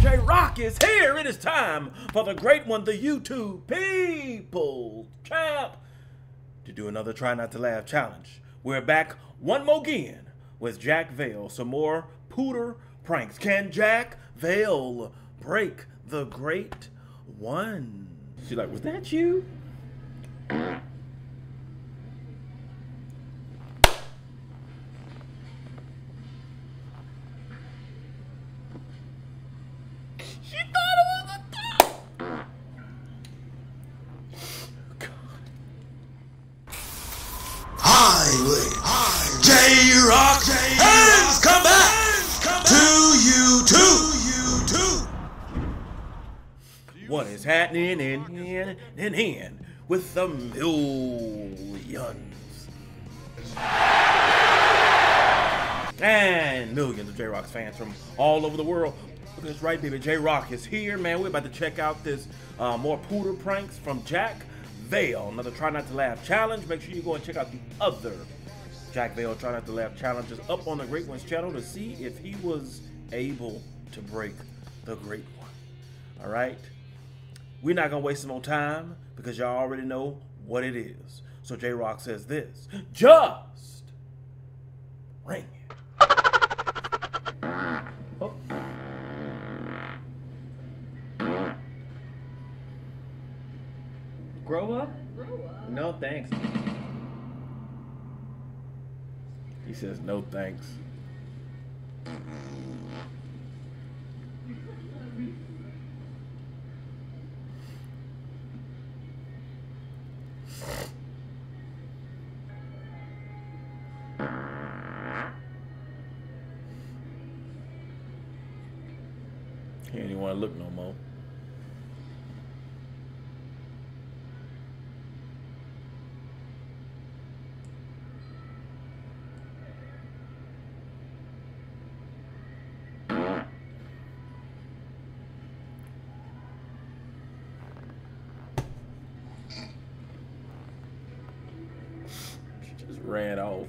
J-Rock is here. It is time for the great one, the YouTube people champ, to do another Try Not to Laugh challenge. We're back one more again with Jack Vale. Some more pooter pranks. Can Jack Vale break the great one? She like, was that you? J-Rock has come back to YouTube. What is happening in with the millions and millions of J-Rock's fans from all over the world? That's right, baby. J-Rock is here, man. We're about to check out this more pooter pranks from Jack Vale. Another Try Not to Laugh challenge. Make sure you go and check out the other Jack Vale Try Not to Laugh challenges up on the Great One's channel to see if he was able to break the Great One. All right? We're not going to waste no time because y'all already know what it is. So J-Rock says this. Just ring it. Oh. Grow up? Grow up. No, thanks. He says, no thanks. He ain't even want to look no more. Ran off.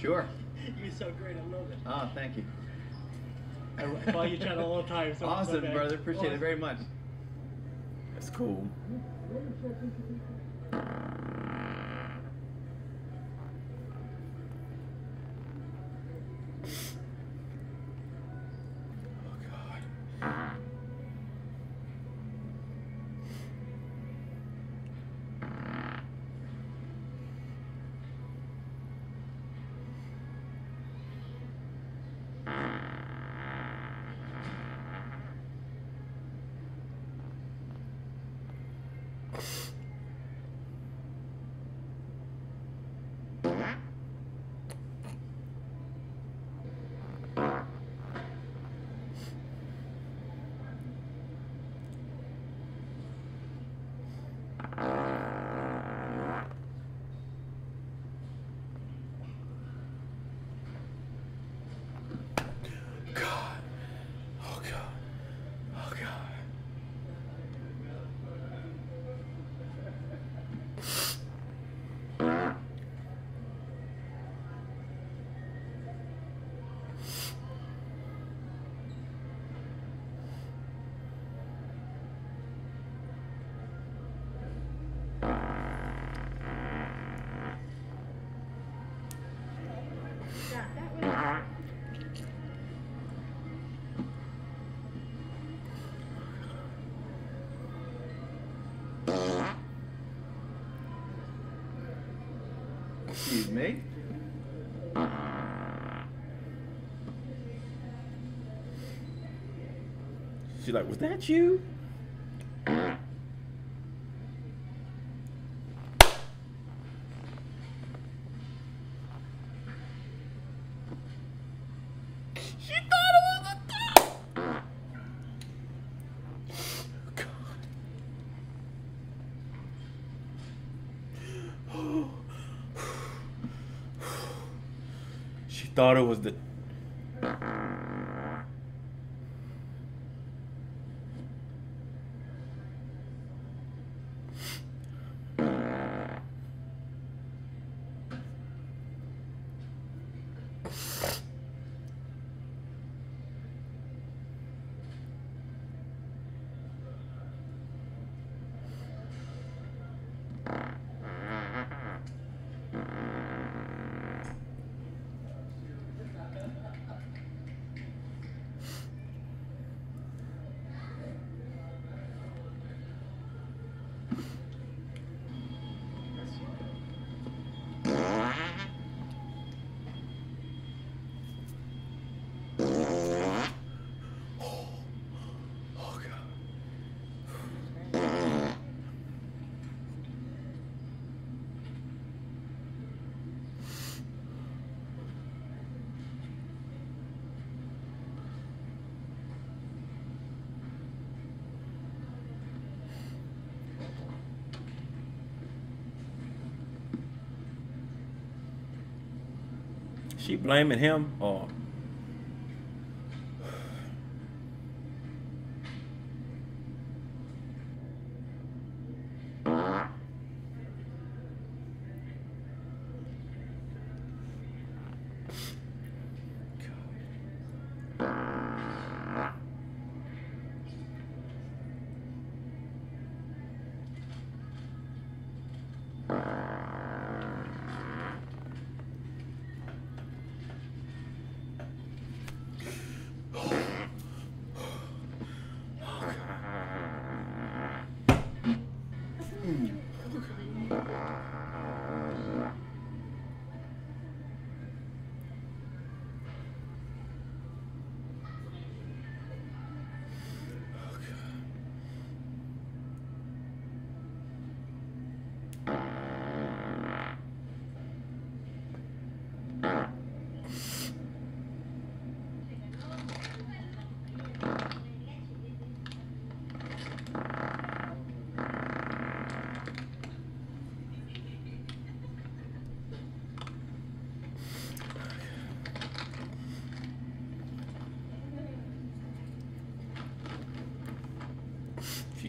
Sure. You're so great. I love it. Oh, thank you. I follow your channel all the time. So awesome, brother. Appreciate it very much. That's cool. Excuse me. She like, was that you? Thought it was the She blaming him or?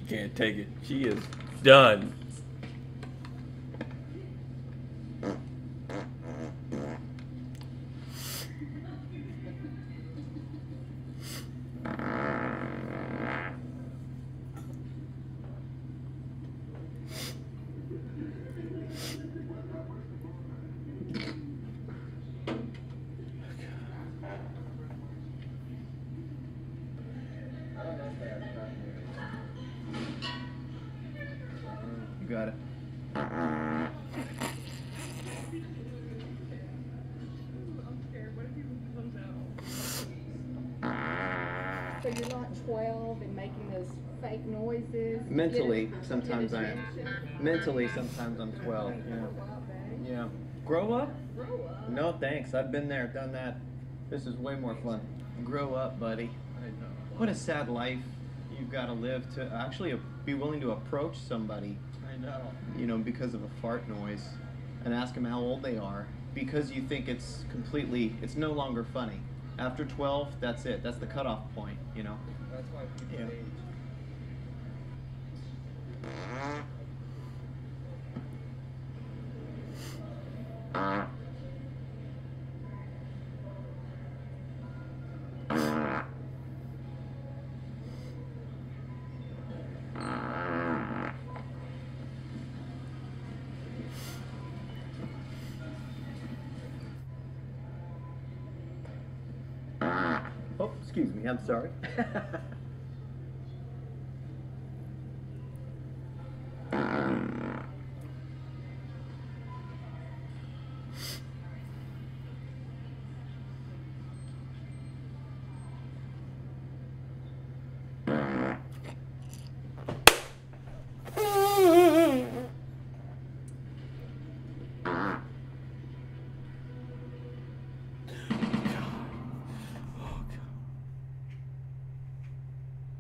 Can't take it. She is done. Got it. So you're not 12 and making those fake noises? Mentally, sometimes I am. Mentally, sometimes I'm 12. Yeah. Yeah. Grow up? Grow up? No, thanks. I've been there, done that. This is way more fun. Grow up, buddy. What a sad life you've got to live to actually be willing to approach somebody. I know. You know, because of a fart noise, and ask them how old they are, because you think it's completely, it's no longer funny. After 12, that's it. That's the cutoff point, you know? That's why people age. Excuse me, I'm sorry.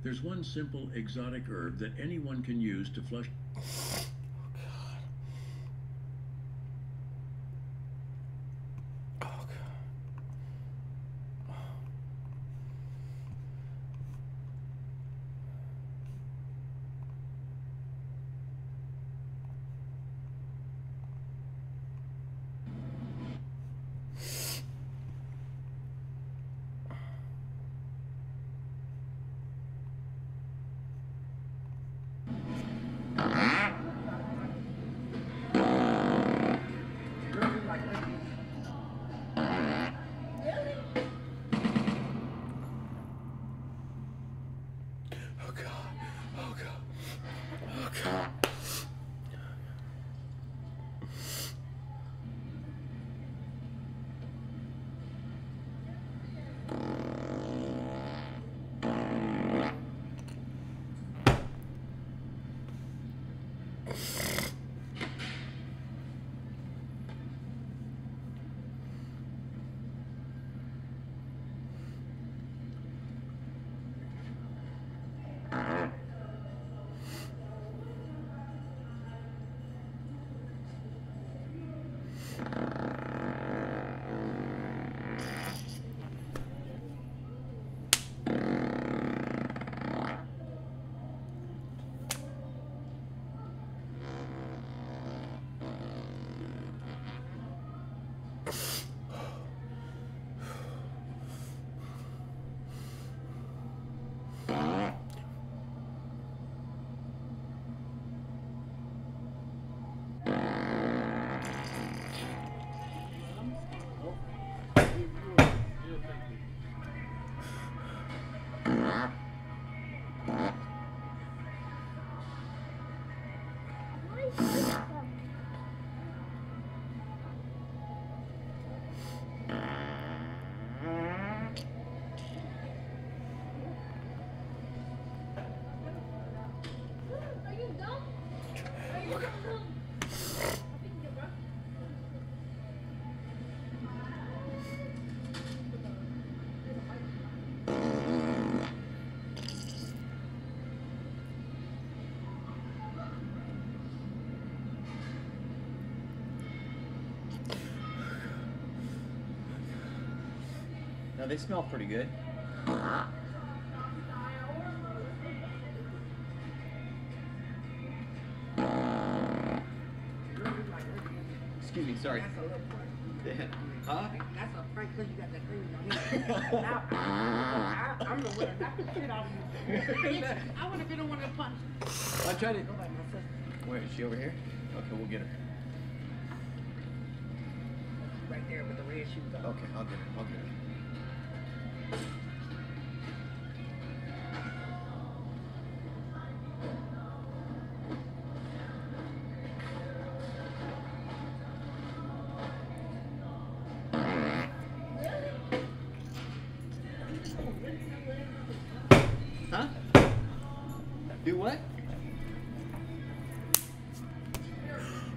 There's one simple exotic herb that anyone can use to flush. Now they smell pretty good. Excuse me, sorry. Huh? That's a Frank because you got that green on here. Now, I'm the winner. Knock the shit out of you. I would have been the one that punched. I tried it. Where is she over here? Okay, we'll get her. She's right there with the red shoes on. Okay, I'll get her. I'll get her. Huh? Do what?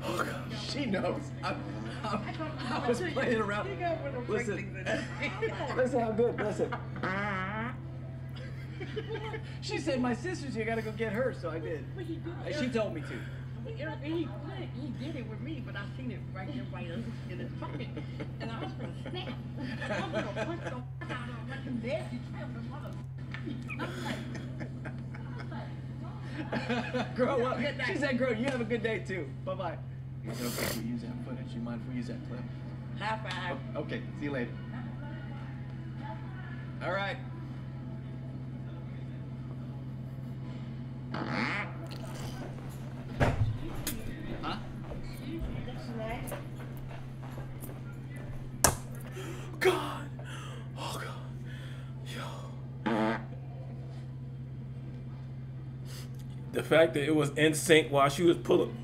Oh God, she knows. I was playing around. Listen, listen how good. Listen. She said, "My sister's here. Gotta go get her." So I did. And she told me to. He did it with me, but I seen it right there, right in his pocket, and I was gonna snap. I was gonna punch the out of him like him dead. He trapped his mother. Grow up. She said, "Grow. You have a good day too. Bye bye." Is it okay if we use that footage? You mind if we use that clip? High five. Oh, okay. See you later. All right. Huh? God. Oh God. Yo. The fact that it was in sync while she was pulling.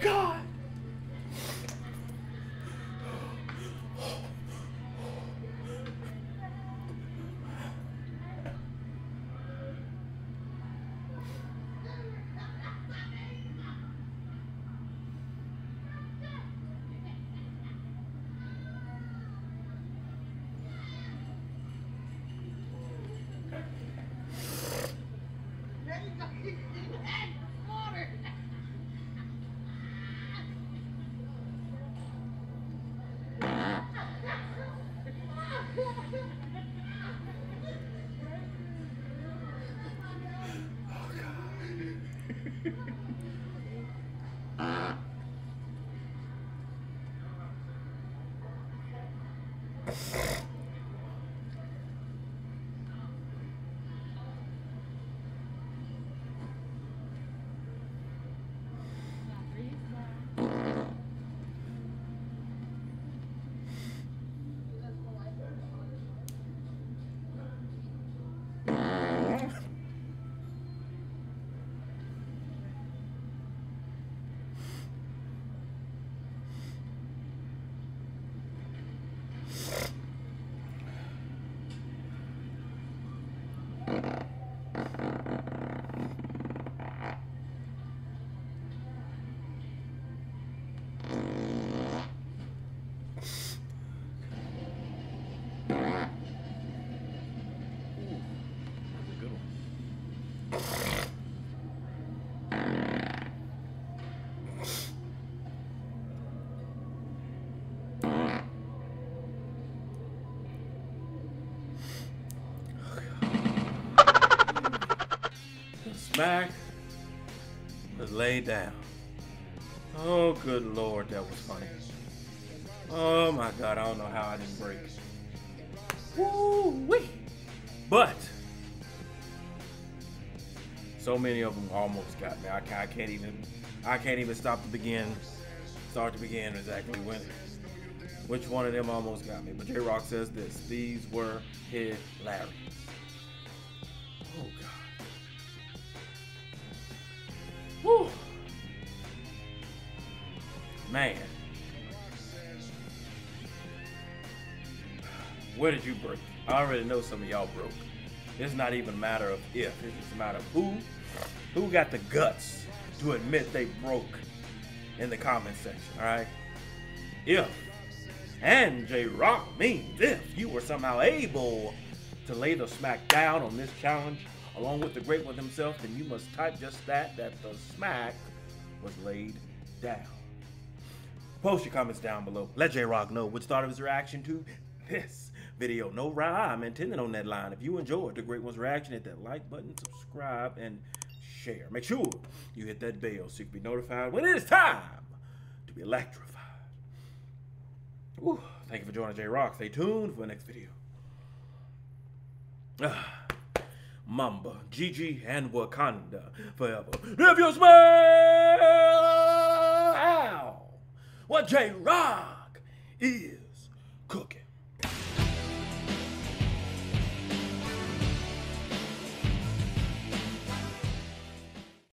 God. smack was laid down. Oh, good Lord, that was funny. Oh, my God, I don't know how I didn't break. Woo-wee! But, so many of them almost got me. I can't even stop to begin, start to begin exactly when, which one of them almost got me. But J-Rock says this, these were hilarious. Oh, God. Woo! Man. Where did you break? I already know some of y'all broke. It's not even a matter of if. It's just a matter of who got the guts to admit they broke in the comment section, all right? If, and J-Rock means if, you were somehow able to lay the smack down on this challenge along with the great one himself, then you must type just that the smack was laid down. Post your comments down below. Let J-Rock know which thought of his reaction to this video. No rhyme intended on that line. If you enjoyed the great one's reaction, hit that like button, subscribe, and share. Make sure you hit that bell so you can be notified when it is time to be electrified. Ooh, thank you for joining J-Rock. Stay tuned for the next video. Mamba, Gigi, and Wakanda forever. If you smell what J-Rock is cooking.